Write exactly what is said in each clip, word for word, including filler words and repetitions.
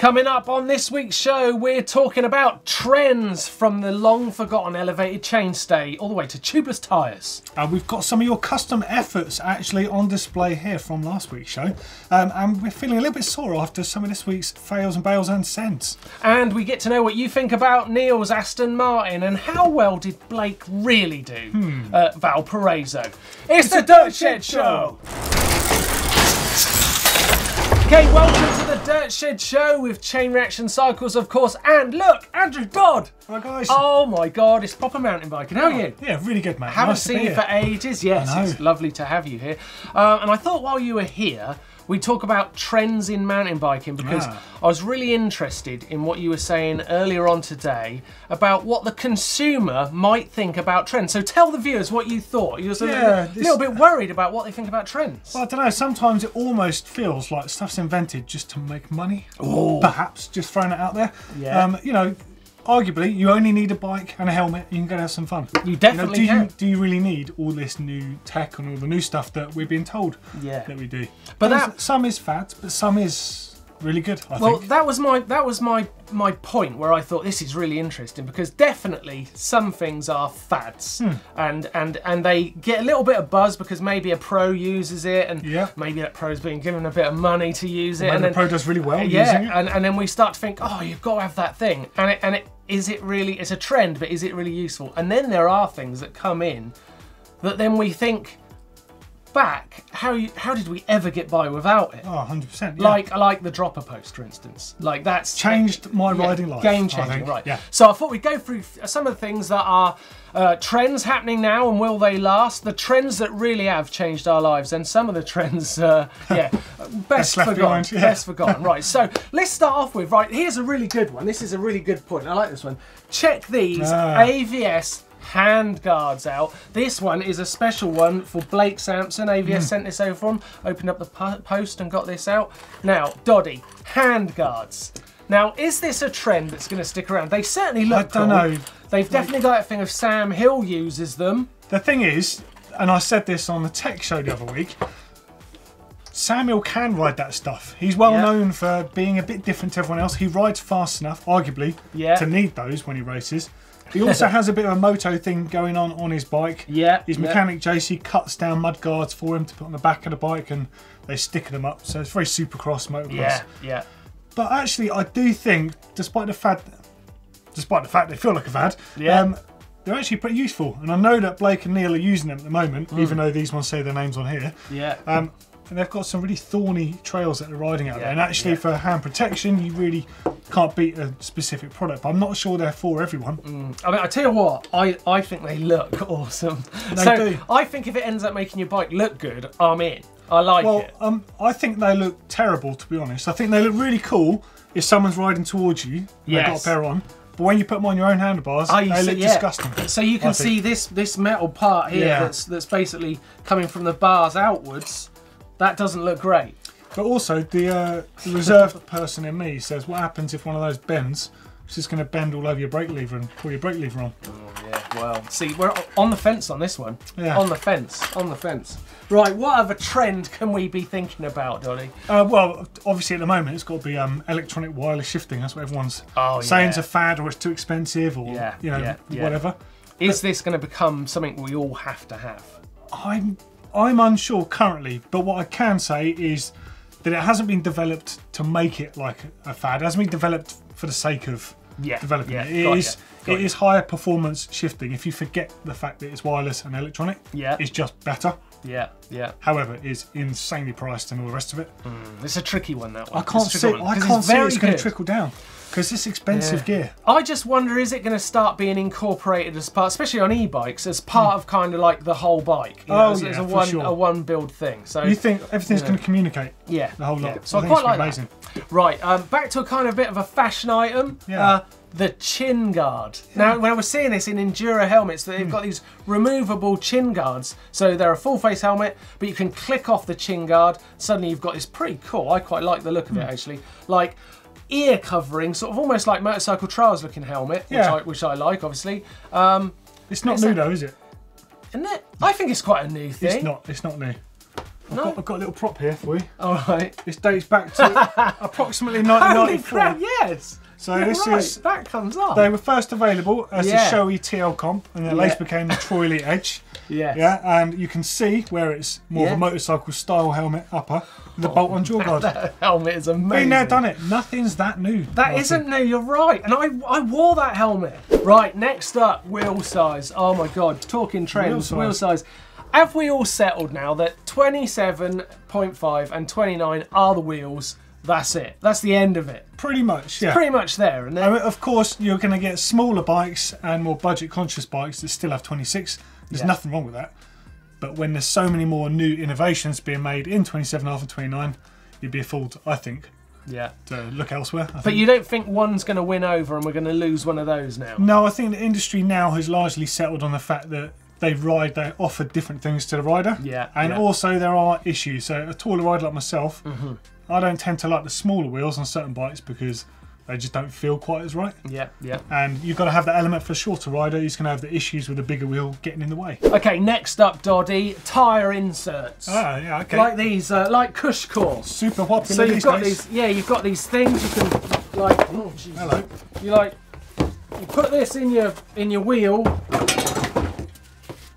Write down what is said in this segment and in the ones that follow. Coming up on this week's show, we're talking about trends from the long-forgotten elevated chainstay all the way to tubeless tyres. Uh, we've got some of your custom efforts actually on display here from last week's show. Um, and we're feeling a little bit sore after some of this week's fails and bails and sends. And we get to know what you think about Neil's Aston Martin and how well did Blake really do hmm. at Valparaiso. It's, it's the Dirt Shed Show! Okay, welcome to the Dirt Shed Show with Chain Reaction Cycles, of course, and look, Andrew Dodd! Hi guys! Oh my god, it's proper mountain biking, how are you? Yeah, really good, man. Haven't nice seen you for ages, yes, it's lovely to have you here. Uh, and I thought while you were here, we talk about trends in mountain biking because yeah. I was really interested in what you were saying earlier on today about what the consumer might think about trends. So tell the viewers what you thought. You were yeah, a little, little bit worried about what they think about trends. Well, I don't know. Sometimes it almost feels like stuff's invented just to make money. Ooh. Perhaps, just throwing it out there. Yeah. Um, you know, arguably, you only need a bike and a helmet. You can go and have some fun. You definitely you know, do can. You, do you really need all this new tech and all the new stuff that we're being told yeah. that we do? But that, some is fad, but some is really good. I well, think. that was my that was my my point where I thought this is really interesting because definitely some things are fads hmm. and and and they get a little bit of buzz because maybe a pro uses it and yeah. maybe that pro's been given a bit of money to use it and, and the then, pro does really well. Uh, yeah, using it. and and then we start to think, oh, you've got to have that thing, and it and it. Is it really, it's a trend, but is it really useful? And then there are things that come in that then we think back, how you, how did we ever get by without it? Oh, one hundred percent. Yeah. Like, like the dropper post, for instance. Like that's changed my yeah, riding life. Game changing, right. Yeah. So I thought we'd go through some of the things that are uh, trends happening now and will they last? The trends that really have changed our lives and some of the trends, uh, yeah. Best forgotten, behind, yeah. best forgotten, right. So let's start off with, right, here's a really good one. This is a really good point, I like this one. Check these uh. A V S hand guards out. This one is a special one for Blake Sampson. A V S mm. sent this over from, opened up the post and got this out. Now, Doddy, hand guards. Now, is this a trend that's going to stick around? They certainly look cool. I don't know. They've like, definitely got that thing of Sam Hill uses them. The thing is, and I said this on the tech show the other week, Samuel can ride that stuff. He's well yeah. known for being a bit different to everyone else. He rides fast enough, arguably, yeah. to need those when he races. He also has a bit of a moto thing going on on his bike. Yeah. His mechanic yeah. J C cuts down mud guards for him to put on the back of the bike and they stick them up. So it's very supercross, motocross. Yeah, yeah. But actually, I do think, despite the fad, despite the fact they feel like a fad, yeah. um, they're actually pretty useful. And I know that Blake and Neil are using them at the moment, mm. even though these ones say their names on here. Yeah. Um, and they've got some really thorny trails that they're riding out yeah, there. And actually yeah. for hand protection, you really can't beat a specific product, but I'm not sure they're for everyone. Mm. I mean, I tell you what, I, I think they look awesome. They so do. I think if it ends up making your bike look good, I'm in. I like well, it. Well, um, I think they look terrible, to be honest. I think they look really cool if someone's riding towards you and yes. they've got a pair on. But when you put them on your own handlebars, oh, you they see, look yeah. disgusting. So you can see this, this metal part here yeah. that's, that's basically coming from the bars outwards. That doesn't look great. But also, the, uh, the reserved person in me says, what happens if one of those bends, it's just going to bend all over your brake lever and pull your brake lever on? Oh, yeah, well. See, we're on the fence on this one. Yeah. On the fence, on the fence. Right, what other trend can we be thinking about, Doddy? Uh, well, obviously at the moment, it's got to be um, electronic wireless shifting. That's what everyone's oh, saying yeah. is a fad or it's too expensive or yeah, you know yeah, yeah. whatever. Is but, this going to become something we all have to have? I'm... I'm unsure currently, but what I can say is that it hasn't been developed to make it like a fad. It hasn't been developed for the sake of yeah, developing yeah, it. It, is, you, it is higher performance shifting. If you forget the fact that it's wireless and electronic, yeah. it's just better. Yeah, yeah. However, it is insanely priced and all the rest of it. Mm, it's a tricky one, that one. I can't see I can't see it's going to trickle down. Because it's expensive yeah. gear. I just wonder, is it going to start being incorporated as part, especially on e-bikes, as part mm. of kind of like the whole bike? You oh, know, as, yeah, as a one, sure. a one build thing. So you think everything's you know, going to communicate? Yeah, the whole yeah. lot. So I, I quite like amazing. That. Right, um, back to a kind of bit of a fashion item. Yeah. Uh, the chin guard. Yeah. Now, when I was seeing this in Enduro helmets, they've mm. got these removable chin guards. So they're a full face helmet, but you can click off the chin guard. Suddenly, you've got this pretty cool. I quite like the look of mm. it actually. Like. Ear covering, sort of almost like motorcycle trials looking helmet, yeah. which, I, which I like, obviously. Um, it's not new though, is it? Isn't it? I think it's quite a new thing. It's not. It's not new. I've, no. got, I've got a little prop here for you. All right. This dates back to approximately nineteen ninety-four. Holy crap, yes. So yeah, this right. is... That comes up. They were first available as yeah. the Shoei T L Comp, and then yeah. later became the Troy Lee Edge. Yes. Yeah, and you can see where it's more yeah. of a motorcycle style helmet upper with the oh, bolt on jaw guard. That helmet is amazing. Been there, done it. Nothing's that new. That Martin. isn't new, you're right. And I, I wore that helmet. Right, next up, wheel size. Oh my God, talking trends, wheel size. Wheel size. Have we all settled now that twenty-seven point five and twenty-nine are the wheels? That's it. That's the end of it. Pretty much, it's yeah. pretty much there. And then, I mean, of course, you're going to get smaller bikes and more budget-conscious bikes that still have twenty-six. There's yeah. nothing wrong with that. But when there's so many more new innovations being made in twenty-seven point five and twenty-nine, you'd be a fool, I think, yeah. to look elsewhere. I but think. You don't think one's going to win over and we're going to lose one of those now? No, I think the industry now has largely settled on the fact that They ride, they offer different things to the rider. Yeah. And yeah. also there are issues. So a taller rider like myself, mm-hmm. I don't tend to like the smaller wheels on certain bikes because they just don't feel quite as right. Yeah, yeah. And you've got to have that element for a shorter rider who's going to have the issues with the bigger wheel getting in the way. Okay, next up, Doddy, tyre inserts. Oh, ah, yeah, okay. Like these, uh, like Cushcore. Super popular So you've these got days. these, yeah, you've got these things you can like, oh, geez. Hello. You like, you put this in your in your wheel,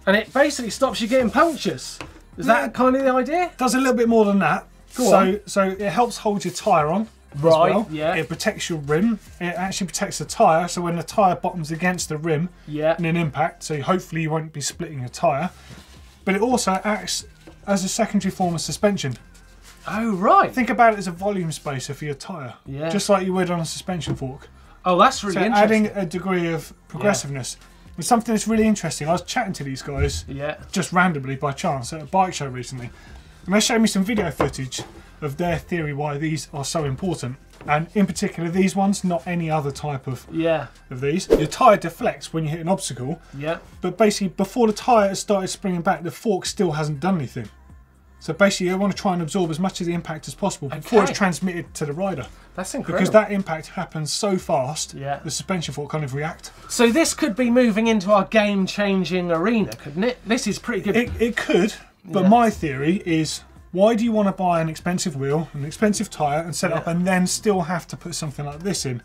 and it basically stops you getting punctures. Is yeah. that kind of the idea? It does a little bit more than that. Go so, on. So it helps hold your tyre on right, as well. Yeah. It protects your rim. It actually protects the tyre, so when the tyre bottoms against the rim yeah. in an impact, so hopefully you won't be splitting your tyre. But it also acts as a secondary form of suspension. Oh, right. Think about it as a volume spacer for your tyre, yeah. just like you would on a suspension fork. Oh, that's really so interesting. Adding a degree of progressiveness. Yeah. It's something that's really interesting. I was chatting to these guys yeah. just randomly by chance at a bike show recently, and they showed me some video footage of their theory why these are so important, and in particular these ones, not any other type of yeah of these. Your tyre deflects when you hit an obstacle, yeah. but basically before the tyre has started springing back, the fork still hasn't done anything. So basically you want to try and absorb as much of the impact as possible okay. before it's transmitted to the rider. That's incredible. Because that impact happens so fast, yeah. the suspension fork kind of react. So this could be moving into our game-changing arena, couldn't it? This is pretty good. It, it could, but yeah. my theory is, why do you want to buy an expensive wheel, an expensive tyre and set yeah. up and then still have to put something like this in?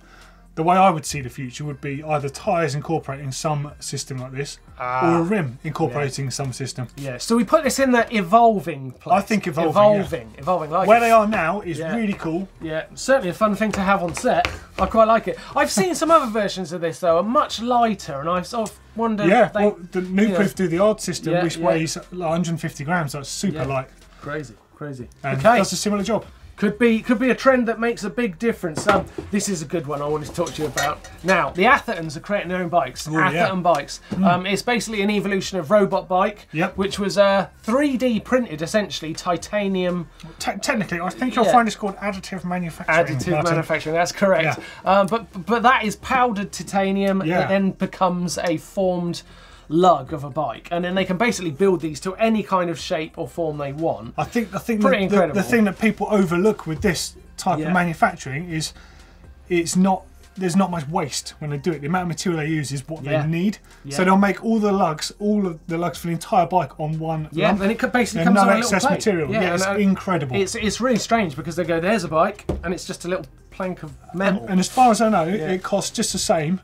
The way I would see the future would be either tyres incorporating some system like this, ah, or a rim incorporating yeah. some system. Yeah, so we put this in the evolving place. I think evolving, Evolving, yeah. evolving. Like Where it. they are now is yeah. really cool. Yeah, certainly a fun thing to have on set. I quite like it. I've seen some other versions of this, though, are much lighter, and I sort of wonder... Yeah, if they, well, the Nuclev do the odd system, yeah, which yeah. weighs like one hundred fifty grams, so it's super yeah. light. Crazy, crazy. And okay. does a similar job. Could be, could be a trend that makes a big difference. Um, this is a good one I wanted to talk to you about. Now, the Athertons are creating their own bikes. Ooh, Atherton yeah. bikes. Mm. Um, it's basically an evolution of Robot Bike, yep. which was uh, three D printed, essentially, titanium. Te technically, I think yeah. you'll find it's called additive manufacturing. Additive Martin. manufacturing, that's correct. Yeah. Um, but, but that is powdered titanium yeah. that then becomes a formed lug of a bike, and then they can basically build these to any kind of shape or form they want. I think I think Pretty the, incredible. The, the thing that people overlook with this type yeah. of manufacturing is it's not there's not much waste when they do it. The amount of material they use is what yeah. they need. Yeah. So they'll make all the lugs, all of the lugs for the entire bike on one yeah, lump. And it basically comes no on a little plate. No excess material. Yeah, yeah it's and, incredible. It's, it's really strange because they go, there's a bike, and it's just a little plank of metal. And, and as far as I know, yeah. it costs just the same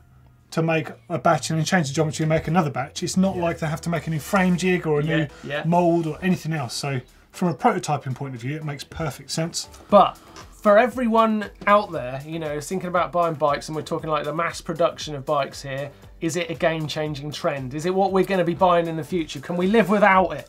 to make a batch and then change the geometry and make another batch. It's not yeah. like they have to make a new frame jig or a yeah, new yeah. mould or anything else. So from a prototyping point of view, it makes perfect sense. But for everyone out there, you know, thinking about buying bikes, and we're talking like the mass production of bikes here, is it a game-changing trend? Is it what we're going to be buying in the future? Can we live without it?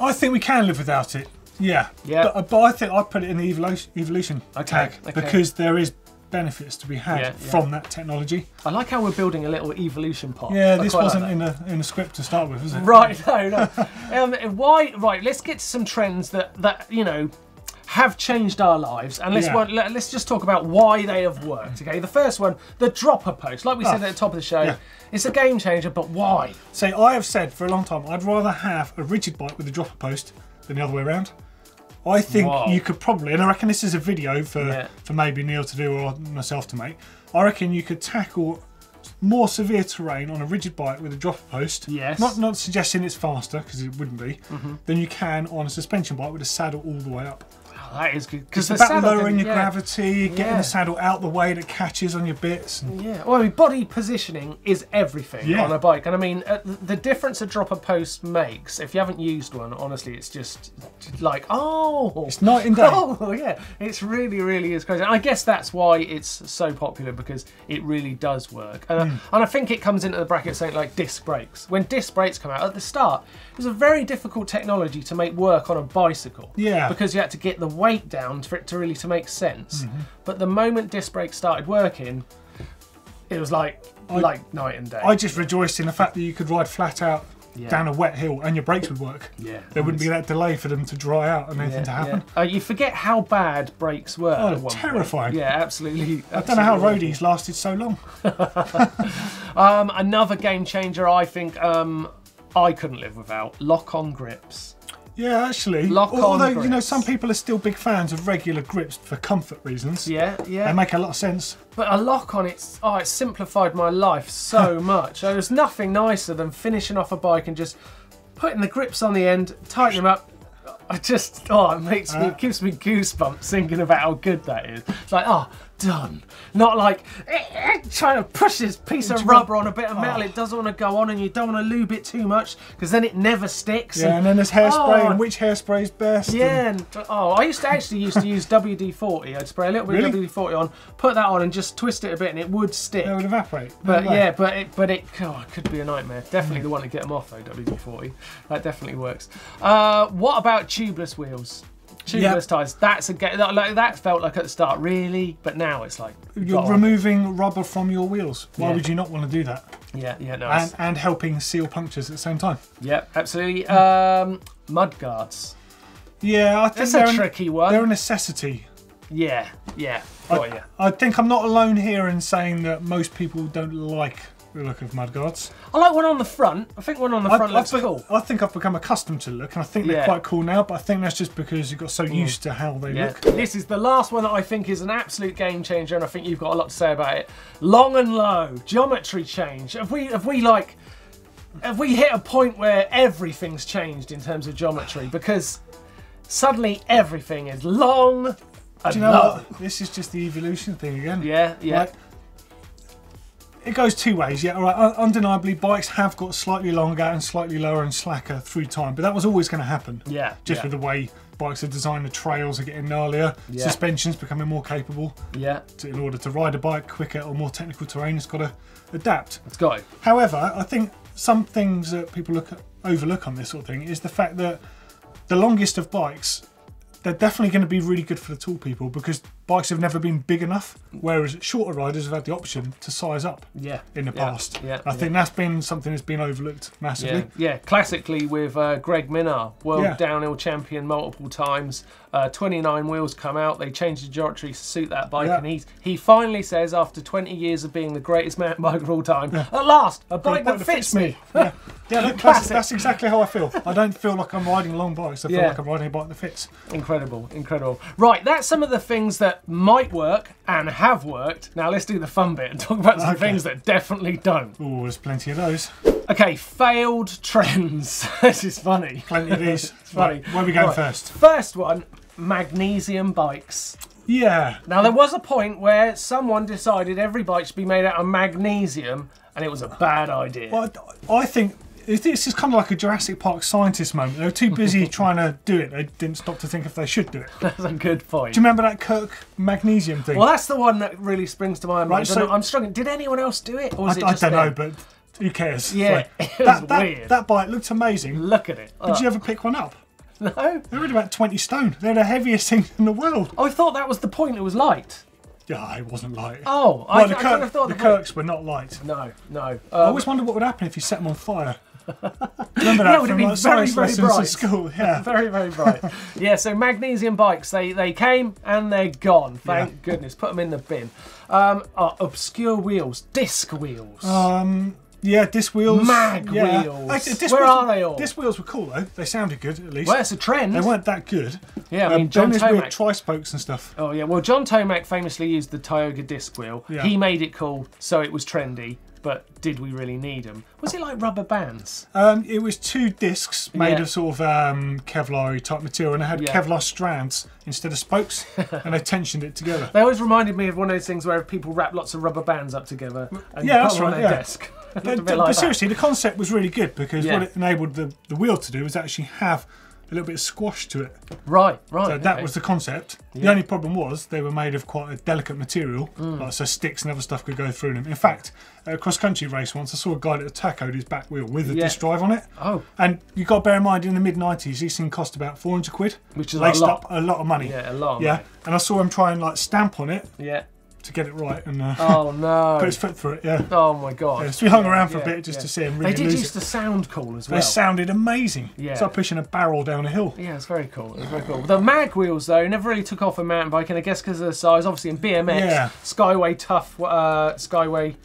I think we can live without it, yeah. yeah. But, but I think I'd put it in the evolution, evolution okay. tag okay. because there is benefits to be had yeah, yeah. from that technology. I like how we're building a little evolution pot. Yeah, I this wasn't like in a in a script to start with, was it? Right, no, no. um, why? Right, let's get to some trends that that you know have changed our lives, and let's yeah. work, let, let's just talk about why they have worked. Okay, the first one, the dropper post, like we oh, said at the top of the show, yeah. it's a game changer, but why? So I have said for a long time, I'd rather have a rigid bike with a dropper post than the other way around. I think Whoa. you could probably, and I reckon this is a video for, yeah. for maybe Neil to do or myself to make, I reckon you could tackle more severe terrain on a rigid bike with a drop post, yes. not not suggesting it's faster, because it wouldn't be, mm-hmm. than you can on a suspension bike with a saddle all the way up. Oh, that is good. Because it's about lowering thing, your yeah. gravity, getting yeah. the saddle out the way that catches on your bits. And yeah. Well, I mean, body positioning is everything yeah. on a bike. And I mean, uh, the difference a dropper post makes, if you haven't used one, honestly, it's just like, oh. It's night and day. Oh, yeah. It's really, really is crazy. And I guess that's why it's so popular, because it really does work. And, mm. I, and I think it comes into the bracket saying like disc brakes. When disc brakes come out at the start, it was a very difficult technology to make work on a bicycle. Yeah. Because you had to get the weight down for it to really to make sense, mm-hmm. but the moment disc brakes started working, it was like I, like night and day. I just rejoiced in the fact that you could ride flat out yeah. down a wet hill and your brakes would work. Yeah, there wouldn't be that delay for them to dry out and anything yeah, to happen. Yeah. Uh, you forget how bad brakes were. Oh, at one terrifying! Point. Yeah, absolutely, absolutely. I don't know how roadies lasted so long. um, another game changer, I think. Um, I couldn't live without lock-on grips. Yeah, actually. Lock-on Although, grips. You know, some people are still big fans of regular grips for comfort reasons. Yeah, yeah. They make a lot of sense. But a lock-on, it's, oh, it simplified my life so much. There was nothing nicer than finishing off a bike and just putting the grips on the end, tightening them up. I just, oh, it makes me, uh, it gives me goosebumps thinking about how good that is. It's like, oh, done. Not like eh, eh, trying to push this piece of rubber on a bit of metal. Oh. It doesn't want to go on, and you don't want to lube it too much because then it never sticks. Yeah, and, and then there's hairspray, oh, and which hairspray is best. Yeah, and, and, oh, I used to actually used to use W D forty. I'd spray a little bit really? of W D forty on, put that on, and just twist it a bit, and it would stick. It would evaporate. But no yeah, but it, but it, oh, it could be a nightmare. Definitely mm. the one to get them off though. W D forty. That definitely works. Uh, what about tubeless wheels? Tubeless yep. tires. That's a that, like, that felt like at the start, really, but now it's like you're removing on. rubber from your wheels. Why yeah. would you not want to do that? Yeah, yeah, no. And, and helping seal punctures at the same time. Yeah, absolutely. Um, mud guards. Yeah, I think that's a an, tricky one. They're a necessity. Yeah, yeah. I, yeah. I think I'm not alone here in saying that most people don't like the look of mud guards. I like one on the front. I think one on the front I, looks I, cool. I think I've become accustomed to the look, and I think they're yeah. quite cool now, but I think that's just because you got so mm. used to how they yeah. look. This is the last one that I think is an absolute game changer, and I think you've got a lot to say about it. Long and low, geometry change. Have we, have we like, have we hit a point where everything's changed in terms of geometry? Because suddenly everything is long and Do you know low. What? This is just the evolution thing again. Yeah, yeah. Like, it goes two ways, yeah, all right, undeniably bikes have got slightly longer and slightly lower and slacker through time, but that was always going to happen. Yeah. Just yeah. with the way bikes are designed, the trails are getting gnarlier, yeah. suspension's becoming more capable. Yeah. To, in order to ride a bike quicker or more technical terrain, it's got to adapt. It's got to. However, I think some things that people look at, overlook on this sort of thing is the fact that the longest of bikes, they're definitely going to be really good for the tall people because bikes have never been big enough, whereas shorter riders have had the option to size up yeah, in the yeah, past. Yeah, I yeah. think that's been something that's been overlooked massively. Yeah, yeah. Classically with uh, Greg Minnaar, world yeah. downhill champion multiple times, uh, twenty-nine wheels come out, they change the geometry to suit that bike, yeah. and he's, he finally says after twenty years of being the greatest mountain biker of all time, yeah. at last, a bike that fits me. me. yeah, yeah look, that's, that's exactly how I feel. I don't feel like I'm riding long bikes, I feel yeah. like I'm riding a bike that fits. Incredible, incredible. Right, that's some of the things that might work and have worked. Now let's do the fun bit and talk about some okay. things that definitely don't. Oh, there's plenty of those. Okay, failed trends. This is funny. Plenty of these. It's funny. Right, where are we going right. first? First one, magnesium bikes. Yeah. Now there was a point where someone decided every bike should be made out of magnesium and it was a bad idea. Well, I think this is kind of like a Jurassic Park scientist moment. They were too busy trying to do it. They didn't stop to think if they should do it. That's a good point. Do you remember that Kirk magnesium thing? Well, that's the one that really springs to my mind. Right, so I'm struggling. Did anyone else do it? Or was I, it just I don't them? know, but who cares? Yeah, like, it was that, that, weird. That bike looked amazing. Look at it. Did oh. you ever pick one up? No. They weighed about twenty stone. They're the heaviest thing in the world. I thought that was the point. It was light. Yeah, it wasn't light. Oh, well, I, the Kirk, I kind of thought the, the Kirks were not light. No, no. Um, I always wondered what would happen if you set them on fire. Remember that yeah, from like science very, lessons bright. at school. Yeah, very, very bright. Yeah, so magnesium bikes, they, they came and they're gone. Thank yeah. goodness. Put them in the bin. Um, oh, obscure wheels, disc wheels. Um, yeah, disc wheels. Mag yeah. wheels. Actually, disc Where wheels, are they all? Disc wheels were cool though. They sounded good at least. Well, it's a trend. They weren't that good. Yeah, I mean, um, John Tomac. Weird tri-spokes and stuff. Oh yeah, well, John Tomac famously used the Tioga disc wheel. Yeah. He made it cool, so it was trendy. but did we really need them? Was it like rubber bands? Um, it was two discs made yeah. of sort of um, Kevlar-y type material, and they had yeah. Kevlar strands instead of spokes, and they tensioned it together. They always reminded me of one of those things where people wrap lots of rubber bands up together and yeah, put them right, on their yeah. desk. They, like but that. seriously, the concept was really good, because yeah. what it enabled the, the wheel to do was actually have a little bit of squash to it. Right, right. So that okay. was the concept. Yeah. The only problem was they were made of quite a delicate material, mm. like, so sticks and other stuff could go through them. In fact, at a cross-country race once, I saw a guy that tachoed his back wheel with a yeah. disc drive on it. Oh. And you've got to bear in mind, in the mid nineties, these things cost about four hundred quid. Which is laced a lot. up a lot of money. Yeah, a lot of yeah. money. And I saw him try and like stamp on it. Yeah. To get it right and uh, oh no, put his foot through it, yeah. Oh my god. Yeah, so we hung around for yeah, a bit just yeah. to see him really. They did lose used it. to sound cool as well. They sounded amazing. Yeah. It's like pushing a barrel down a hill. Yeah, it's very cool. It's very cool. The mag wheels though never really took off in mountain biking, I guess because of the size. Obviously in B M X, yeah. Skyway Tough, uh, Skyway.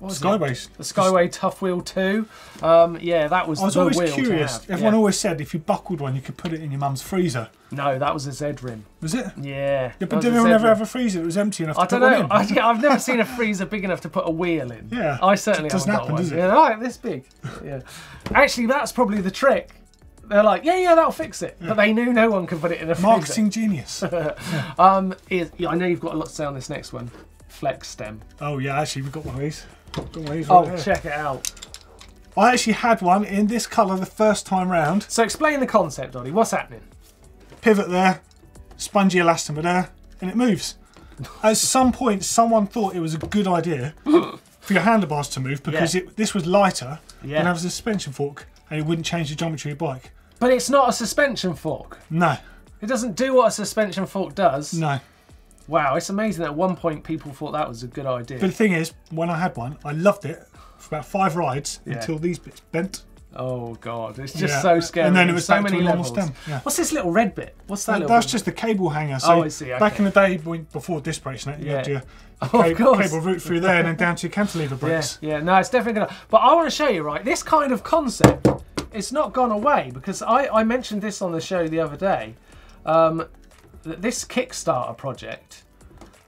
What was Skyway. The Skyway Tough Wheel two. Um, yeah, that was the wheel to have. I was always curious. Everyone yeah. always said if you buckled one, you could put it in your mum's freezer. No, that was a Z rim. Was it? Yeah. yeah but did anyone ever have a freezer that was empty enough I to put one in? I don't know. I've never seen a freezer big enough to put a wheel in. Yeah. I certainly haven't got one. Doesn't happen, does it? Yeah, like this big. Yeah. Actually, that's probably the trick. They're like, yeah, yeah, that'll fix it. Yeah. But they knew no one could put it in a freezer. Marketing genius. yeah. um, is, yeah, I know you've got a lot to say on this next one. Flex stem. Oh, yeah, actually, we've got one of these. Oh, right check it out. I actually had one in this colour the first time round. So explain the concept, Donnie. What's happening? Pivot there, spongy elastomer there, and it moves. At some point, someone thought it was a good idea for your handlebars to move because yeah. it, this was lighter yeah. than a suspension fork, and it wouldn't change the geometry of your bike. But it's not a suspension fork. No. It doesn't do what a suspension fork does. No. Wow, it's amazing that at one point people thought that was a good idea. But the thing is, when I had one, I loved it for about five rides yeah. until these bits bent. Oh God, it's just yeah. so scary. And then it was so many levels. Yeah. What's this little red bit? What's that? That, that's bit? just the cable hanger. So oh, I see. Okay. Back in the day, when, before disc brakes, you yeah. had your oh, cable, cable route through there and then down to your cantilever brakes. Yeah, yeah. No, it's definitely gonna. But I want to show you, right? This kind of concept, it's not gone away because I, I mentioned this on the show the other day. Um, that this Kickstarter project.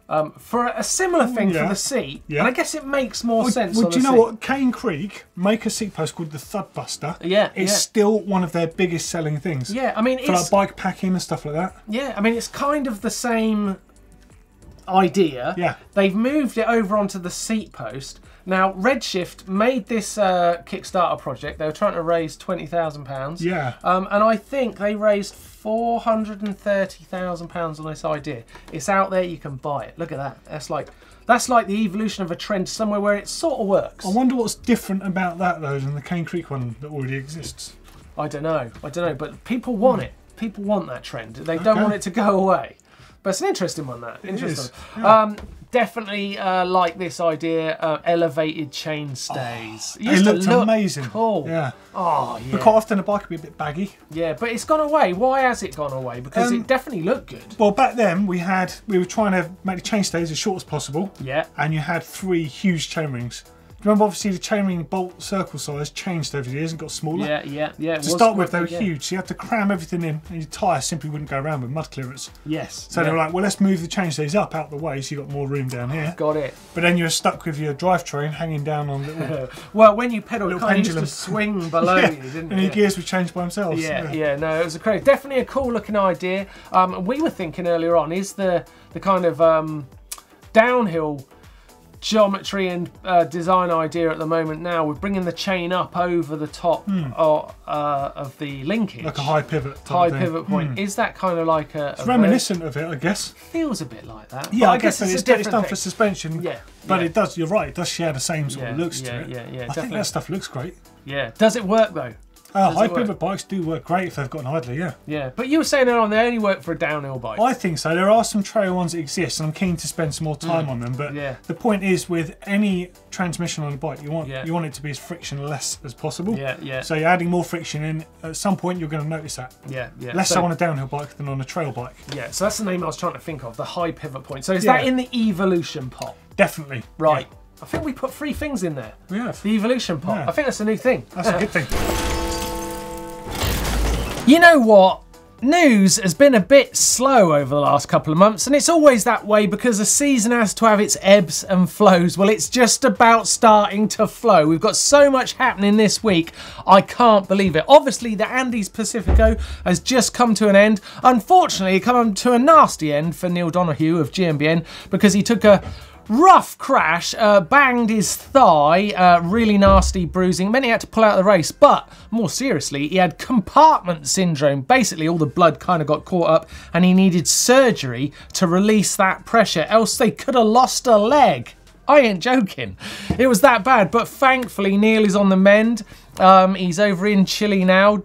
Um, for a similar thing yeah. for the seat, yeah. and I guess it makes more well, sense. Well, on do the you know seat. what? Cane Creek make a seat post called the Thudbuster. Yeah, it's yeah. still one of their biggest selling things. Yeah, I mean, for it's, like bike packing and stuff like that. Yeah, I mean, it's kind of the same idea. Yeah, they've moved it over onto the seat post. Now, Redshift made this uh, Kickstarter project. They were trying to raise twenty thousand pounds. Yeah, um, and I think they raised four hundred and thirty thousand pounds on this idea. It's out there, you can buy it. Look at that. That's like that's like the evolution of a trend somewhere where it sort of works. I wonder what's different about that though than the Cane Creek one that already exists. I don't know. I don't know, but people want mm. it. People want that trend. They okay. don't want it to go away. But it's an interesting one, that. It interesting. Is. Yeah. Um, definitely uh, like this idea of elevated chain stays. Oh, it looked look amazing. Cool. Yeah. Oh, yeah. But quite often the bike could be a bit baggy. Yeah, but it's gone away. Why has it gone away? Because um, it definitely looked good. Well, back then we had we were trying to make the chain stays as short as possible. Yeah. And you had three huge chain rings. Remember, obviously, the chainring bolt circle size changed over the years and got smaller. Yeah, yeah, yeah. To start with, they were yeah. huge, so you had to cram everything in, and your tyre simply wouldn't go around with mud clearance. Yes. So yeah. they were like, well, let's move the chainstays up out the way so you got more room down here. Got it. But then you were stuck with your drivetrain hanging down on little. well, when you pedal, it kind of used to swing below yeah. you, didn't it? And your yeah. gears would change by themselves. Yeah, yeah, yeah. No, it was a crazy, definitely a cool looking idea. Um, we were thinking earlier on is the the kind of um, downhill geometry and uh, design idea at the moment now. We're bringing the chain up over the top mm. of, uh, of the linkage. Like a high pivot. High pivot point. Mm. Is that kind of like a... It's a reminiscent of it, I guess. Feels a bit like that. Yeah, I, I guess, guess it's, it's, it's done thing. for suspension. Yeah. But yeah. it does, you're right, it does share the same sort yeah, of looks yeah, to it. Yeah, yeah, I definitely. think that stuff looks great. Yeah. Does it work though? Uh, high pivot bikes do work great if they've got an idler, yeah. Yeah, but you were saying earlier on they only work for a downhill bike. I think so. There are some trail ones that exist, and I'm keen to spend some more time mm. on them. But yeah. the point is, with any transmission on a bike, you want yeah. you want it to be as frictionless as possible. Yeah, yeah. So you're adding more friction in. At some point, you're going to notice that. Yeah, yeah. Less so, so on a downhill bike than on a trail bike. Yeah. So that's the name I was trying to think of. The high pivot point. So is yeah. that in the evolution pot? Definitely. Right. Yeah. I think we put three things in there. We have. The evolution pot. Yeah. I think that's a new thing. That's a good thing. You know what? News has been a bit slow over the last couple of months, and it's always that way because a season has to have its ebbs and flows. Well, it's just about starting to flow. We've got so much happening this week, I can't believe it. Obviously, the Andes Pacifico has just come to an end. Unfortunately, it come to a nasty end for Neil Donohue of G M B N because he took a rough crash, uh, banged his thigh, uh, really nasty bruising, meant he had to pull out the race, but more seriously, he had compartment syndrome. Basically, all the blood kind of got caught up and he needed surgery to release that pressure, else they could have lost a leg. I ain't joking. It was that bad, but thankfully, Neil is on the mend. Um, he's over in Chile now,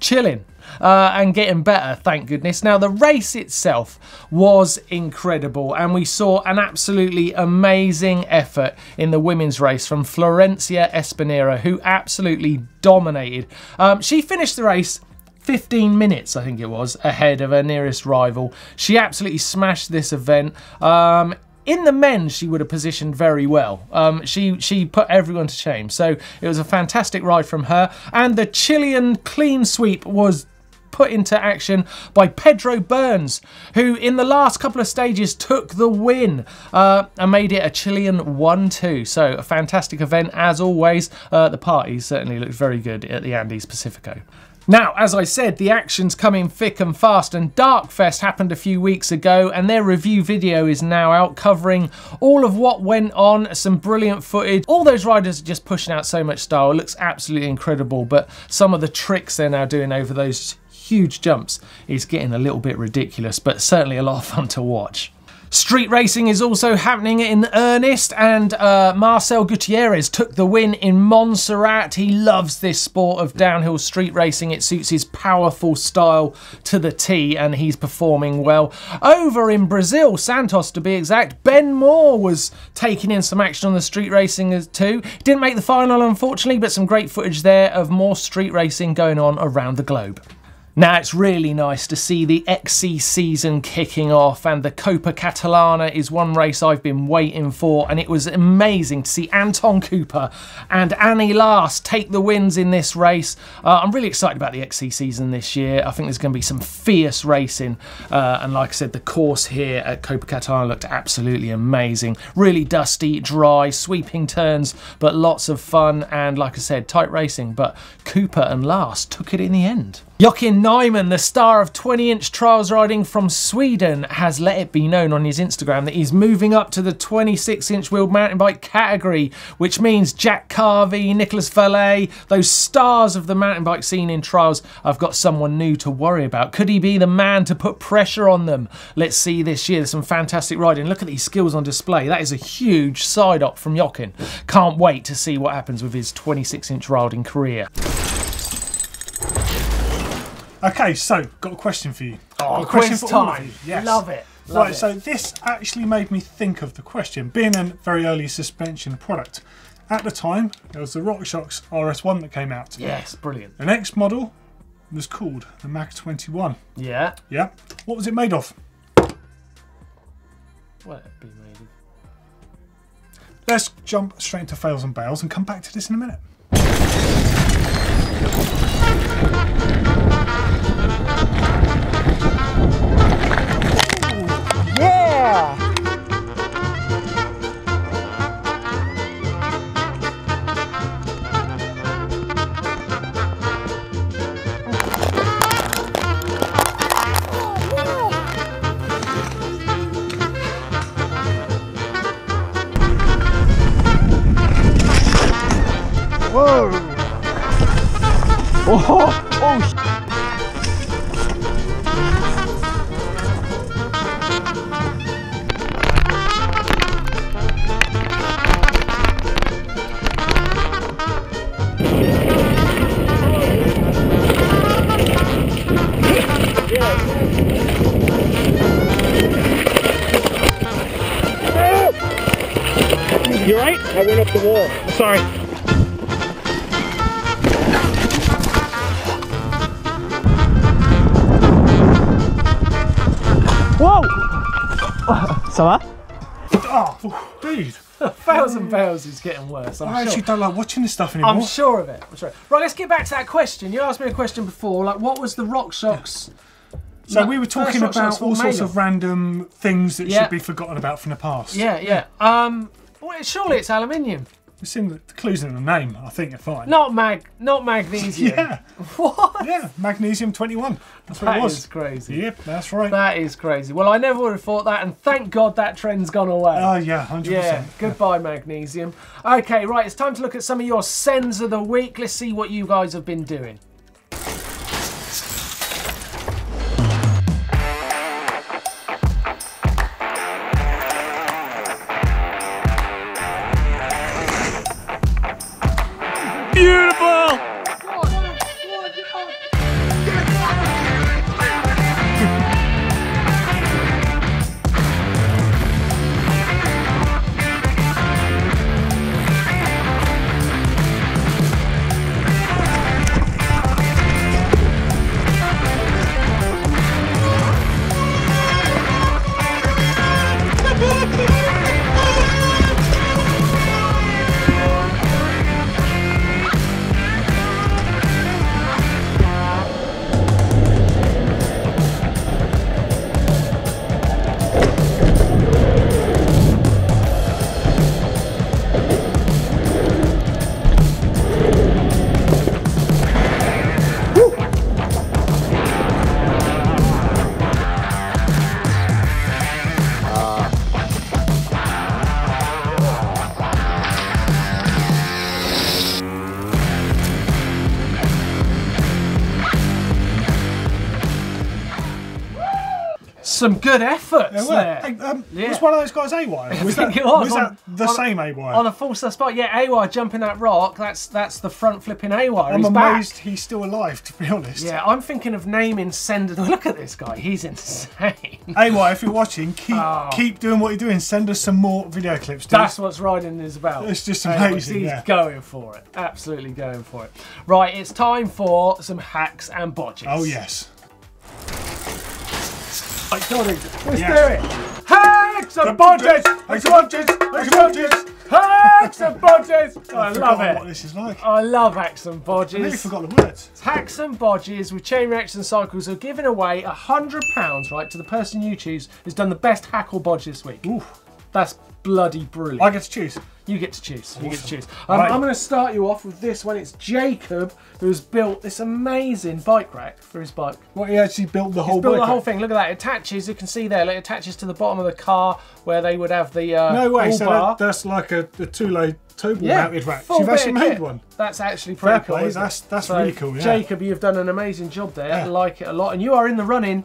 chilling. Uh, and getting better, thank goodness. Now, the race itself was incredible, and we saw an absolutely amazing effort in the women's race from Florencia Espinera, who absolutely dominated. Um, she finished the race fifteen minutes, I think it was, ahead of her nearest rival. She absolutely smashed this event. Um, In the men, she would have positioned very well. Um, she, she put everyone to shame. So it was a fantastic ride from her. And the Chilean clean sweep was put into action by Pedro Burns, who in the last couple of stages took the win uh, and made it a Chilean one two. So a fantastic event as always. Uh, the party certainly looked very good at the Andes Pacifico. Now, as I said, the action's coming thick and fast, and Darkfest happened a few weeks ago, and their review video is now out covering all of what went on, some brilliant footage. All those riders are just pushing out so much style. It looks absolutely incredible, but some of the tricks they're now doing over those huge jumps is getting a little bit ridiculous, but certainly a lot of fun to watch. Street racing is also happening in earnest, and uh, Marcel Gutierrez took the win in Montserrat. He loves this sport of downhill street racing. It suits his powerful style to the T, and he's performing well. Over in Brazil, Santos to be exact, Ben Moore was taking in some action on the street racing too. Didn't make the final, unfortunately, but some great footage there of more street racing going on around the globe. Now, it's really nice to see the X C season kicking off, and the Copa Catalana is one race I've been waiting for, and it was amazing to see Anton Cooper and Annie Last take the wins in this race. Uh, I'm really excited about the X C season this year. I think there's going to be some fierce racing, uh, and like I said, the course here at Copa Catalana looked absolutely amazing. Really dusty, dry, sweeping turns, but lots of fun, and like I said, tight racing, but Cooper and Last took it in the end. Joachim Nyman, the star of twenty inch trials riding from Sweden, has let it be known on his Instagram that he's moving up to the twenty-six inch wheeled mountain bike category, which means Jack Carvey, Nicholas Vallet, those stars of the mountain bike scene in trials, have got someone new to worry about. Could he be the man to put pressure on them? Let's see this year. There's some fantastic riding. Look at these skills on display. That is a huge side up from Joachim. Can't wait to see what happens with his twenty-six inch riding career. Okay, so got a question for you. Oh, got a question quiz for all time! Of you. Yes. Love it. Love right, it. So this actually made me think of the question. Being a very early suspension product, at the time there was the RockShox R S one that came out. Yes, brilliant. The next model was called the Mach twenty-one. Yeah. Yeah. What was it made of? What it be made of? Let's jump straight into fails and bails and come back to this in a minute. Yeah! Whoa! Whoa! Oh, shit! You're right, I went up the wall. Sorry. Whoa! Oh, ça va? Oh, dude. Fails and fails is getting worse. I'm I sure. actually don't like watching this stuff anymore. I'm sure of it. I'm sure. Right, let's get back to that question. You asked me a question before, like, what was the RockShox? Yeah. So we were talking about all sorts of random things that yeah. should be forgotten about from the past. Yeah, yeah. Um, well, surely it's aluminium. It's in the, the clues in the name, I think you're fine. Not mag, not magnesium. Yeah. What? Yeah, magnesium twenty-one. That's what that it was. That is crazy. Yep, that's right. That is crazy. Well, I never would have thought that, and thank God that trend's gone away. Oh, uh, yeah, one hundred percent. Yeah, goodbye, yeah. magnesium. Okay, right, it's time to look at some of your sends of the week. Let's see what you guys have been doing. Some good efforts yeah, well, there. Um, yeah. Was one of those guys A Y? Was that, it was. was on, that the on, same A Y? On a full spot, yeah, A Y jumping that rock, that's that's the front flipping A Y. I'm he's amazed back. He's still alive, to be honest. Yeah, I'm thinking of naming Sender. Look at this guy, he's insane. A Y, if you're watching, keep oh. keep doing what you're doing. Send us some more video clips. Dude. That's what's riding is about. It's just amazing. He's yeah. going for it, absolutely going for it. Right, it's time for some hacks and bodges. Oh, yes. I got it. Let's yeah. do it. Hacks and bodges! Hacks and bodges! Hacks and bodges! Hacks and bodges! Oh, I love it. What this is like. I love hacks and bodges. I nearly forgot the words. Hacks and bodges with Chain Reaction Cycles are giving away a hundred pounds, right, to the person you choose who's done the best hack or bodge this week. Ooh, that's bloody brilliant. I get to choose. You get to choose. Awesome. You get to choose. Um, right. I'm going to start you off with this one. It's Jacob, who's built this amazing bike rack for his bike. Well, he actually built the He's whole built bike the whole rack. thing. Look at that. It attaches. You can see there. Like, it attaches to the bottom of the car where they would have the uh, no way. So bar. That, that's like a, a two-lay total yeah, mounted rack. So you've actually made kit. one. That's actually pretty Fair cool. Play. That's that's so, really cool. Yeah. Jacob, you've done an amazing job there. Yeah. I like it a lot, and you are in the running.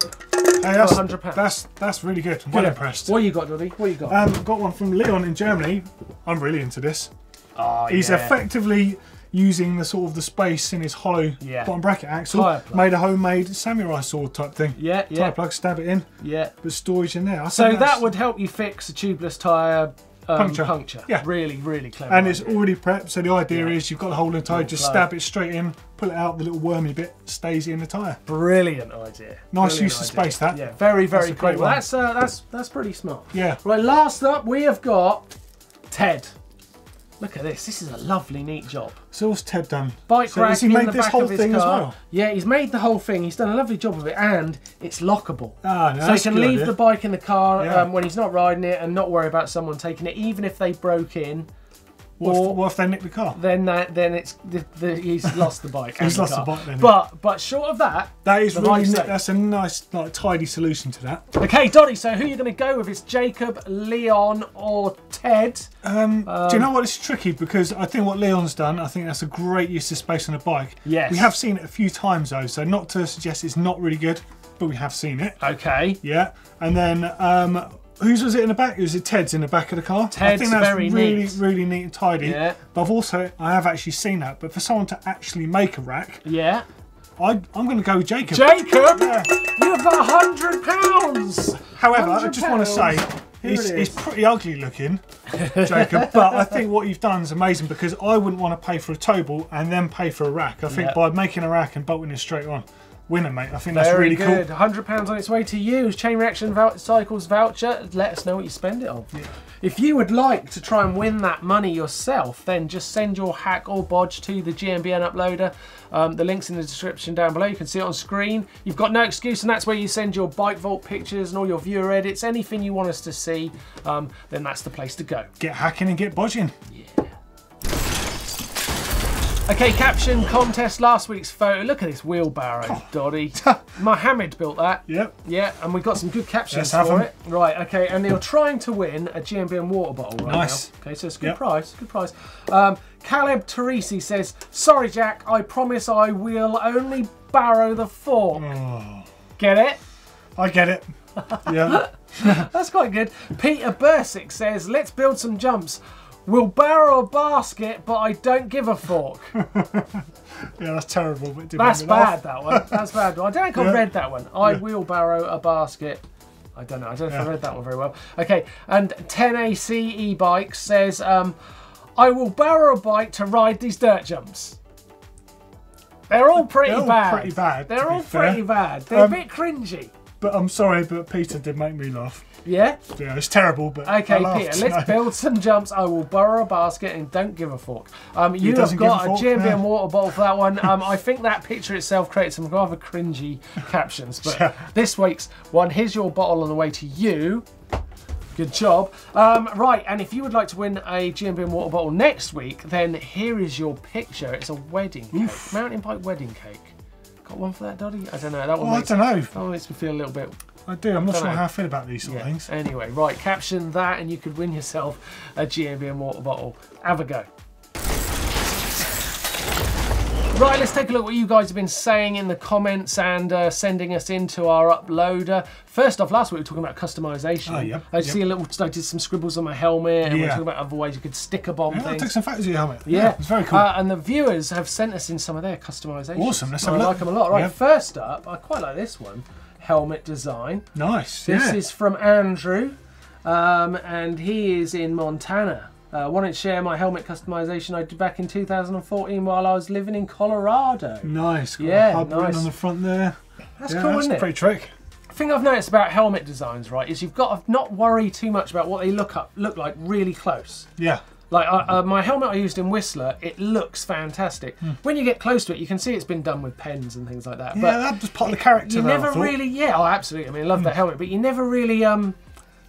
Hey, that's, one hundred pounds. That's, that's really good. I'm good. Well impressed. What you got, Doddy? What you got? Um, got one from Leon in Germany. I'm really into this. Oh, He's yeah. effectively using the sort of the space in his hollow yeah. bottom bracket axle. Made a homemade samurai sword type thing. Yeah, tire yeah. plug, stab it in. Yeah. There's storage in there. I so that would help you fix a tubeless tyre um, puncture. puncture. Yeah. Really, really clever. And idea. it's already prepped. So the idea yeah. is you've got the hole in the tyre, just plug. stab it straight in. Pull it out, the little wormy bit stays in the tyre. Brilliant idea. Nice use of space that. Yeah, very, very cool. Well, that's uh, that's that's pretty smart. Yeah. Right, last up we have got Ted. Look at this. This is a lovely, neat job. So what's Ted done? Bike rack. Has he made this whole thing as well? Yeah, he's made the whole thing. He's done a lovely job of it, and it's lockable. Ah, no, so he can leave the bike in the car yeah. um, when he's not riding it, and not worry about someone taking it, even if they broke in. What, or if, what if they nick the car? Then that, then it's the, the, he's lost the bike. he's the lost car. the bike. Then, but but short of that, that is really nice. That's a nice, like, tidy solution to that. Okay, Doddy. So who are you going to go with? It's Jacob, Leon, or Ted? Um, um, do you know what? It's tricky because I think what Leon's done, I think that's a great use of space on a bike. Yes. We have seen it a few times though, so not to suggest it's not really good, but we have seen it. Okay. Yeah, and then. Um, Whose was it in the back? Was it Ted's in the back of the car? Ted's I think that's very really, neat. really neat and tidy. Yeah. But I've also, I have actually seen that. But for someone to actually make a rack, yeah, I, I'm going to go with Jacob. Jacob, yeah. you have a hundred pounds. However, I just want to say, he's, he's pretty ugly looking, Jacob. But I think what you've done is amazing because I wouldn't want to pay for a tow ball and then pay for a rack. I think yeah. by making a rack and bolting it straight on. winner, mate. I think that's Very really good. cool. one hundred pounds on its way to you. Chain Reaction Cycles voucher. Let us know what you spend it on. Yeah. If you would like to try and win that money yourself, then just send your hack or bodge to the G M B N uploader. Um, the link's in the description down below. You can see it on screen. You've got no excuse, and that's where you send your bike vault pictures and all your viewer edits. Anything you want us to see, um, then that's the place to go. Get hacking and get bodging. Yeah. Okay, caption contest, last week's photo. Look at this wheelbarrow, oh. Doddy. Mohammed built that. Yep. Yeah, and we got some good captions Let's for it. Right, okay, and you're trying to win a G M B N water bottle right nice. now. Okay, so it's a good yep. price, good price. Um, Caleb Teresi says, sorry, Jack, I promise I will only barrow the fork. Oh. Get it? I get it. Yeah. That's quite good. Peter Bursick says, let's build some jumps. We'll barrow a basket, but I don't give a fork. Yeah, that's terrible. But that's bad, off. that one. That's bad. I don't think yeah. I read that one. I yeah. will barrow a basket. I don't know. I don't know if yeah. I read that one very well. Okay, and ten A C E-Bike says, um, I will barrow a bike to ride these dirt jumps. They're all pretty They're all bad. pretty bad. They're all pretty bad. They're um, a bit cringy. But I'm sorry, but Peter did make me laugh. Yeah? Yeah, it's terrible, but okay, I laughed, Peter, so. Let's build some jumps. I will borrow a basket and don't give a fork. Um, you have got a, a G M B N yeah. water bottle for that one. Um, I think that picture itself creates some rather cringy captions. But yeah. this week's one, here's your bottle on the way to you. Good job. Um, right, and if you would like to win a G M B N water bottle next week, then here is your picture. It's a wedding cake, Oof. mountain bike wedding cake. Got one for that, Doddy? I don't know. That one well, makes, I don't know. That one makes me feel a little bit... I do. I'm not sure know. how I feel about these sort yeah. of things. Anyway, right, caption that and you could win yourself a G M B N water bottle. Have a go. Right, let's take a look at what you guys have been saying in the comments and uh, sending us into our uploader. First off, last week we were talking about customisation. Oh, yep, I yep. see a little, I did some scribbles on my helmet, and yeah. we were talking about other ways you could sticker bomb yeah, things. I took some photos of your helmet. Yeah. yeah, it's very cool. Uh, and the viewers have sent us in some of their customisations. Awesome, let's have I a look. I like them a lot. Right, yep. first up, I quite like this one. Helmet design. Nice, This yeah. is from Andrew, um, and he is in Montana. I uh, wanted to share my helmet customization I did back in two thousand fourteen while I was living in Colorado. Nice, got yeah, a hub nice. on the front there. That's yeah, cool, that's isn't it? That's a pretty trick. The thing I've noticed about helmet designs, right, is you've got to not worry too much about what they look up look like really close. Yeah. Like I, uh, my helmet I used in Whistler, it looks fantastic. Mm. When you get close to it, you can see it's been done with pens and things like that. Yeah, but that was part of the character. You never really, yeah, oh, absolutely. I mean, I love mm. that helmet, but you never really, um,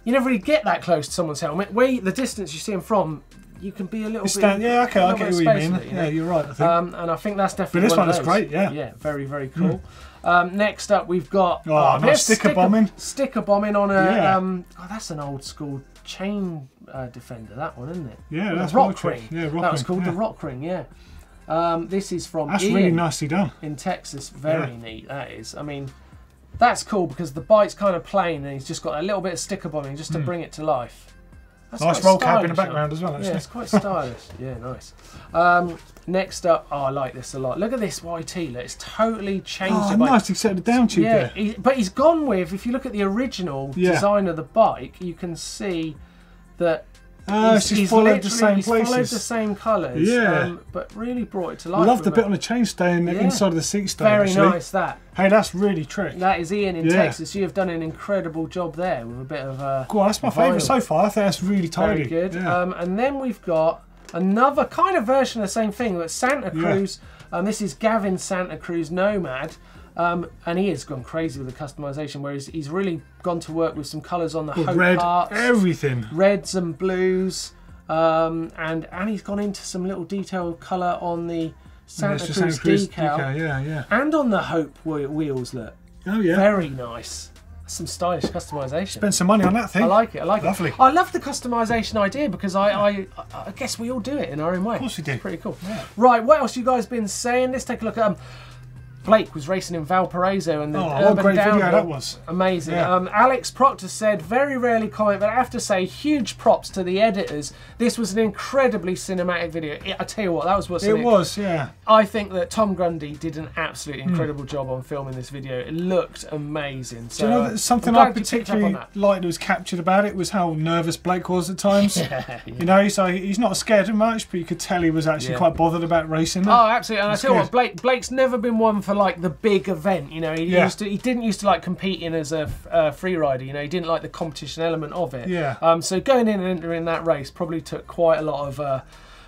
you never really get that close to someone's helmet. Where you, the distance you see them from, you can be a little it's bit. Down, yeah, okay, I get what you mean. It, you yeah, know? you're right. I think. Um, and I think that's definitely. But this one, one is great. Yeah. Yeah, very, very cool. Mm. Um, next up, we've got oh, oh nice sticker, sticker bombing. Sticker bombing on a. Yeah. Um, oh, that's an old school chain uh, defender. That one, isn't it? Yeah, well, that's rock ring. ring. Yeah, rock that was called yeah. the rock ring. Yeah. Um, this is from. That's Ian really nicely done. In Texas, very yeah. neat. That is. I mean. That's cool because the bike's kind of plain and he's just got a little bit of sticker bombing just to mm. bring it to life. That's nice roll cab in the background as well, actually. Yeah, it's quite stylish. Yeah, nice. Um, next up, oh, I like this a lot. Look at this Y T. Look, it's totally changed oh, the bike. Nice, except the down tube yeah, there. He, but he's gone with, if you look at the original yeah. design of the bike, you can see that Uh, he's, he's followed the same he's places. followed the same colours, yeah. um, but really brought it to life. Love the bit on the chain stay and the yeah. inside of the seat stay. Very actually. nice that. Hey, that's really trick. That is Ian in yeah. Texas. You have done an incredible job there with a bit of uh, cool, that's my favourite so far. I think that's really tidy. Very good. Yeah. Um, and then we've got another kind of version of the same thing, but Santa Cruz. Yeah. Um, this is Gavin Santa Cruz Nomad. Um, and he has gone crazy with the customisation, where he's, he's really gone to work with some colours on the Hope red, parts, everything, reds and blues, um, and and he's gone into some little detailed colour on the Santa Cruz, Santa Cruz decal, decal yeah, yeah. and on the Hope wheels. Look, oh yeah, very nice. Some stylish customisation. Spend some money on that thing. I like it. I like Lovely. it. I love the customisation idea because I, yeah. I, I guess we all do it in our own way. Of course we do. It's pretty cool. Yeah. Right, what else you guys been saying? Let's take a look at. Um, Blake was racing in Valparaiso and the oh, urban great downhill. Video that was. Amazing. Yeah. Um, Alex Proctor said, very rarely comment, but I have to say, huge props to the editors. This was an incredibly cinematic video. It, I tell you what, that was what's It was, yeah. I think that Tom Grundy did an absolutely incredible mm. job on filming this video. It looked amazing. So, Do you know that something I particularly liked that was captured about it was how nervous Blake was at times. yeah, yeah. You know, so he's not scared much, but you could tell he was actually yeah. quite bothered about racing. There. Oh, absolutely. And I tell you what, Blake, Blake's never been one for for like the big event. You know, he yeah. used to, he didn't used to like competing as a uh, free rider. You know, he didn't like the competition element of it. Yeah. Um. So going in and entering that race probably took quite a lot of. Uh,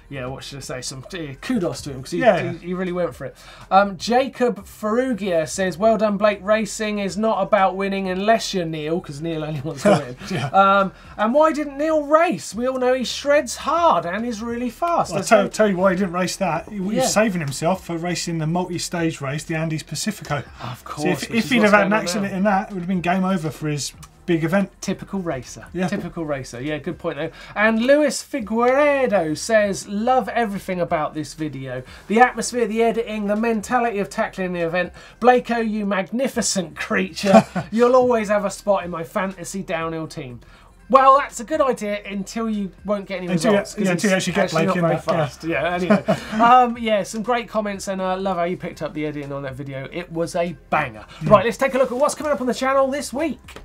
Yeah, what should I say? Some kudos to him because he, yeah. he, he really went for it. Um, Jacob Ferrugia says, "Well done, Blake. Racing is not about winning unless you're Neil, because Neil only wants to win." yeah. um, and why didn't Neil race? We all know he shreds hard and is really fast. Well, I'll tell, tell you why he didn't race that. He was yeah. saving himself for racing the multi-stage race, the Andes Pacifico. Of course. So if if he'd have had an accident now. in that, it would have been game over for his. Big event. Typical racer. Yeah. Typical racer. Yeah, good point though. And Luis Figueredo says, love everything about this video. The atmosphere, the editing, the mentality of tackling the event. Blakeo, you magnificent creature. You'll always have a spot in my fantasy downhill team. Well, that's a good idea until you won't get any until results. You, yeah, until you actually get Blake in there. Fast. Yeah, anyway. um, yeah, some great comments, and I uh, love how you picked up the editing on that video. It was a banger. Mm. Right, let's take a look at what's coming up on the channel this week.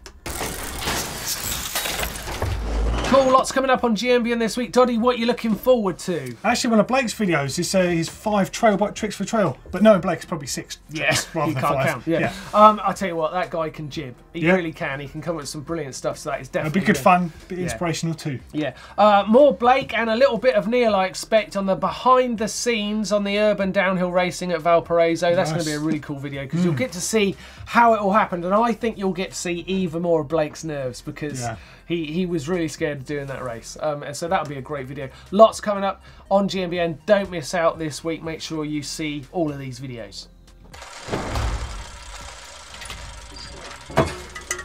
Cool, lots coming up on G M B N this week. Doddy, what are you looking forward to? Actually, one of Blake's videos is uh, his five trail bike tricks for trail. But no, Blake's probably six. Yes, yeah, he can't five. count. Yeah. yeah. Um, I'll tell you what, that guy can jib. He yeah. really can. He can come up with some brilliant stuff, so that is definitely... It'll be good yeah. fun, be yeah. inspirational too. Yeah. Uh, more Blake and a little bit of Neil, I expect, on the behind the scenes on the urban downhill racing at Valparaiso. That's nice. Going to be a really cool video, because mm. you'll get to see how it all happened. And I think you'll get to see even more of Blake's nerves, because... Yeah. He, he was really scared of doing that race. Um, and so that'll be a great video. Lots coming up on G M B N. Don't miss out this week. Make sure you see all of these videos.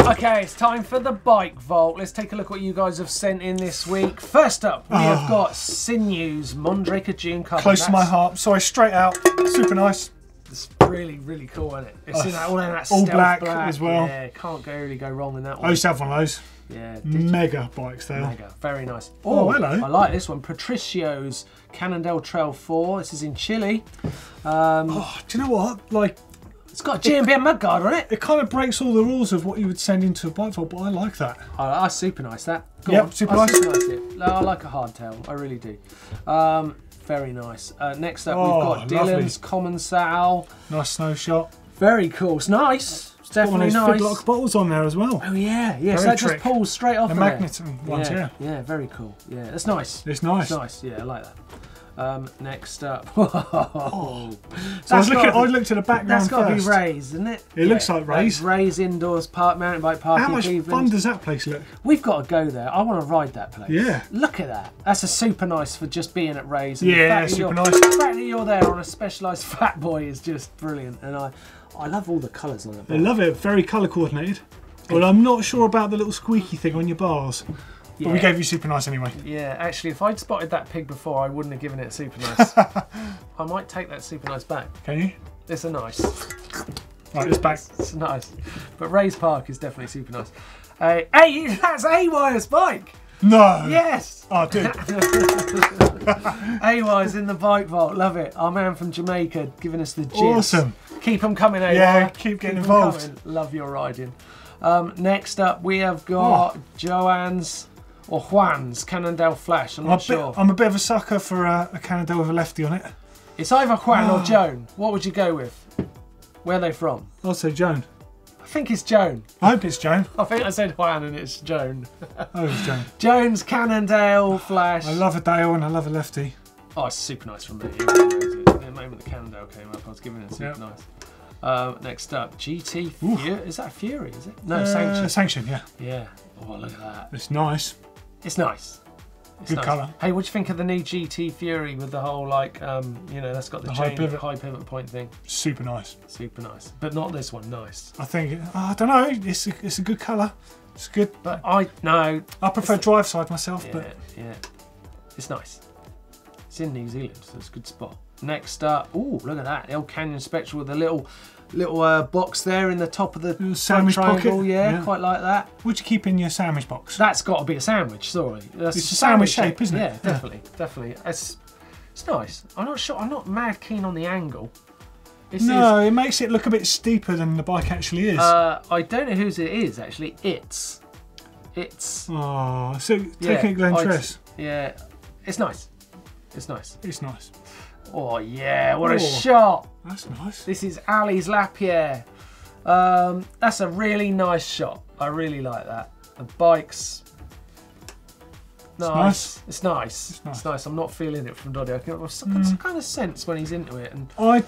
Okay, it's time for the bike vault. Let's take a look at what you guys have sent in this week. First up, we oh. have got Sinew's Mondraker June cover. Close That's to my heart. Sorry, straight out. Super nice. It's really, really cool, isn't it? It's oh, in that, all in that all black, black as well. Yeah, can't go, really go wrong in that one. I used to have one of those. Yeah, mega bikes there. Mega, very nice. Oh, oh, hello. I like this one. Patricio's Cannondale Trail four. This is in Chile. Um, oh, do you know what? Like, it's got a G M B N mudguard on it. It kind of breaks all the rules of what you would send into a bike vault, but I like that. I, I super nice that. Go yep, on. super I nice. Super nice it. I like a hardtail. I really do. Um, very nice. Uh, next up, oh, we've got Dylan's lovely. Common Sal. Nice snow shot. Very cool. It's nice. It's definitely nice. Big block bottles on there as well. Oh yeah, yeah. Very so that trick. just pulls straight off the of magnet ones. Yeah, yeah, yeah. Very cool. Yeah, that's nice. It's nice. It's nice. Yeah, I like that. Um, next up, oh. so I was looking. At, be, I looked at the background. That's got to be Ray's, isn't it? It yeah, looks like Ray's. Ray's Indoors Park, mountain bike park. How much Cleveland. fun does that place look? We've got to go there. I want to ride that place. Yeah. Look at that. That's a super nice for just being at Ray's. And yeah, the super nice. The fact that you're there on a specialised fat boy is just brilliant, and I. I love all the colours on it. I love it, very colour coordinated. Well, I'm not sure about the little squeaky thing on your bars. Yeah. But we gave you super nice anyway. Yeah, actually, if I'd spotted that pig before, I wouldn't have given it super nice. I might take that super nice back. Can you? It's a nice. Right, it's back. It's nice. But Ray's Park is definitely super nice. Uh, hey, that's A Y's bike! No! Yes! Oh, dude. A Y's in the bike vault, love it. Our man from Jamaica giving us the gist. Awesome. Keep them coming, A Y. Yeah, keep getting keep involved. Love your riding. Um, next up, we have got oh. Joanne's or Juan's Cannondale Flash. I'm not I'm sure. Bit, I'm a bit of a sucker for uh, a Cannondale with a lefty on it. It's either Juan oh. or Joan. What would you go with? Where are they from? I'll say Joan. I think it's Joan. I hope it's Joan. I think I said Juan and it's Joan. Oh, it's Joan. Joan's Cannondale Flash. I love a Dale and I love a lefty. Oh, it's super nice from me. The moment the Cannondale came up, I was giving it super yep. nice. Um, next up, G T Fury. Is that Fury, is it? No, uh, Sanction. Sanction, yeah. Yeah. Oh, look at that. It's nice. It's nice. It's Good nice. colour. Hey, what do you think of the new G T Fury with the whole, like, um, you know, that's got the, the chain, high pivot. high pivot point thing? Super nice. Super nice. But not this one, nice. I think, oh, I don't know, it's a, it's a good colour. It's good. But I, no. I prefer drive side myself, yeah, but. Yeah, it's nice. It's in New Zealand, so it's a good spot. Next up, oh, look at that, the old Canyon Spectral with a little little uh, box there in the top of the sandwich triangle. Pocket. Yeah, yeah, quite like that. Would you keep in your sandwich box? That's got to be a sandwich, sorry. That's it's a sandwich, sandwich shape, shape, isn't it? Yeah, definitely, yeah. definitely. It's, it's nice. I'm not sure, I'm not mad keen on the angle. It's, no, it's, it makes it look a bit steeper than the bike actually is. Uh, I don't know whose it is, actually. It's. It's. Oh, so taking yeah, it Glenn Tress. Yeah, it's nice. It's nice. It's nice. Oh yeah, what Ooh, a shot. That's nice. This is Ali's Lapierre. Um, that's a really nice shot. I really like that. The bike's nice. It's nice. It's nice. It's nice. It's nice. I'm not feeling it from Doddy. I can some mm. kind of sense when he's into it. And I,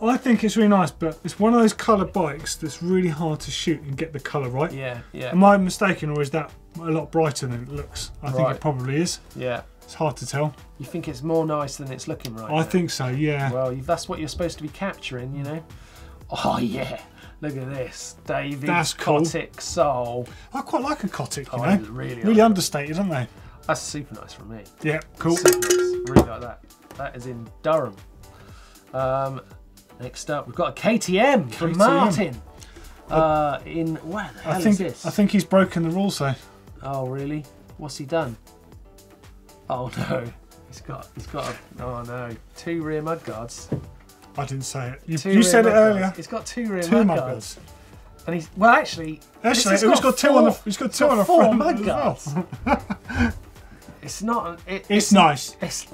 I think it's really nice, but it's one of those colour bikes that's really hard to shoot and get the colour right. Yeah, yeah. Am I mistaken, or is that a lot brighter than it looks? I right. think it probably is. Yeah. It's hard to tell. You think it's more nice than it's looking right I now? think so, yeah. Well, that's what you're supposed to be capturing, you know? Oh, yeah. Look at this. David Kotick cool. Soul. I quite like a Kotick, oh, you know? Really, really understated, aren't they? That's super nice for me. Yeah, cool. Nice. Really like that. That is in Durham. Um, next up, we've got a K T M, K T M. From Martin. I, uh, in, where the hell I think, is this? I think he's broken the rules, though. Oh, really? What's he done? Oh no, he's got, he's got, a, oh no, two rear mudguards. I didn't say it. You, you said it earlier. He's got two rear mudguards. Mud and he's, well actually, actually he's got, got two four, on the, he's got two got on the front mudguards. Well. It's not, it, it's, it's nice. It's,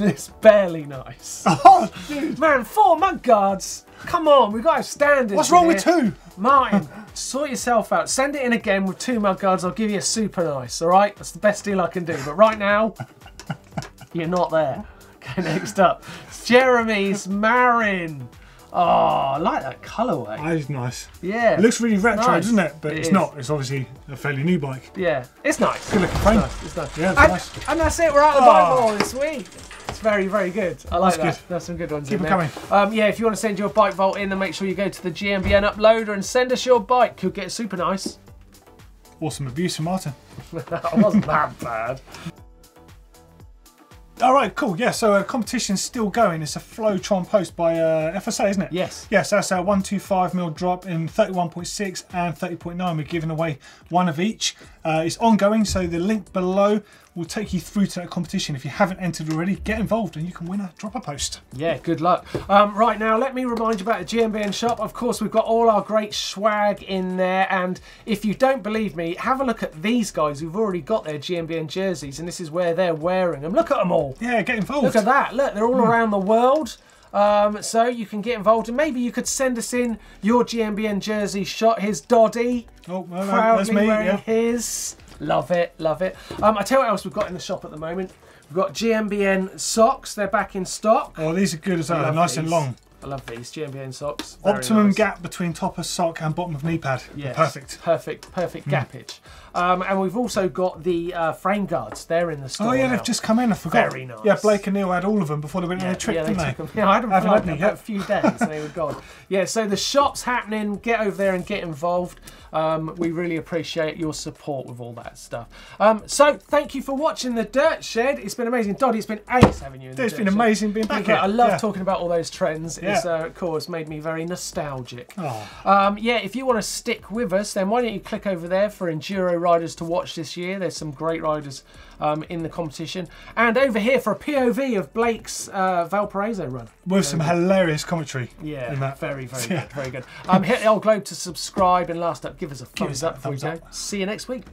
it's barely nice. Oh, dude. Man, four mudguards. Come on, we've got our standards. What's wrong here. with two? Martin, sort yourself out. Send it in again with two mudguards. I'll give you a super nice, all right? That's the best deal I can do. But right now, you're not there. Okay, next up, it's Jeremy's Marin. Oh, I like that colourway. That is nice. Yeah. It looks really retro, nice. doesn't it? But it it's is. not. It's obviously a fairly new bike. Yeah, it's nice. Good looking frame. It's nice. It's nice. Yeah, it's and, nice. and that's it. We're out of the bike ball this week. It's very, very good. I like That's that. Good. There's some good ones Keep in there. Keep coming. Um, yeah, if you want to send your bike vault in, then make sure you go to the G M B N uploader and send us your bike. You'll get super nice. Awesome abuse from Martin. That wasn't that bad. All right, cool. Yeah, so uh, competition's still going. It's a Flowtron post by uh, F S A, isn't it? Yes. Yes, that's a one twenty-five mil drop in thirty-one point six and thirty point nine. We're giving away one of each. Uh, it's ongoing, so the link below will take you through to that competition. If you haven't entered already, get involved and you can win a dropper post. Yeah, good luck. Um, right now, let me remind you about the G M B N shop. Of course, we've got all our great swag in there. And if you don't believe me, have a look at these guys who've already got their G M B N jerseys. And this is where they're wearing them. Look at them all. Yeah, get involved. Look at that. Look, they're all mm. around the world. Um, so you can get involved. And maybe you could send us in your G M B N jersey shot. Here's Doddy. Oh, well, proudly me, wearing yeah. his. Love it, love it. Um, I tell you what else we've got in the shop at the moment. We've got G M B N socks. They're back in stock. Oh, these are good as well. They're nice these. and long. I love these G M B N socks. Very Optimum nice. gap between top of sock and bottom of knee pad. Yes, perfect. Perfect, perfect mm. gappage. Um, and we've also got the uh, frame guards. They're in the store. Oh yeah, now. they've just come in. I forgot. Very nice. Yeah, Blake and Neil had all of them before they went on yeah, their trip, yeah, they didn't took they? Them. Yeah, I hadn't had any yet. A few days, and they were gone. Yeah, so the shop's happening. Get over there and get involved. Um, we really appreciate your support with all that stuff. Um, so thank you for watching the Dirt Shed. It's been amazing, Doddy. It's been ace having you. In the it's Dirt been Shed. amazing being back. Okay, I love yeah. talking about all those trends. Yeah. It's uh, of course made me very nostalgic. Oh. Um, yeah, if you want to stick with us, then why don't you click over there for Enduro riders to watch this year? There's some great riders um, in the competition, and over here for a P O V of Blake's uh, Valparaiso run with some good. hilarious commentary. Yeah, in that. very, very, yeah. good, very good. Um, hit the old globe to subscribe, and last up. Give us a thumbs, Give us up, thumbs up. See you next week.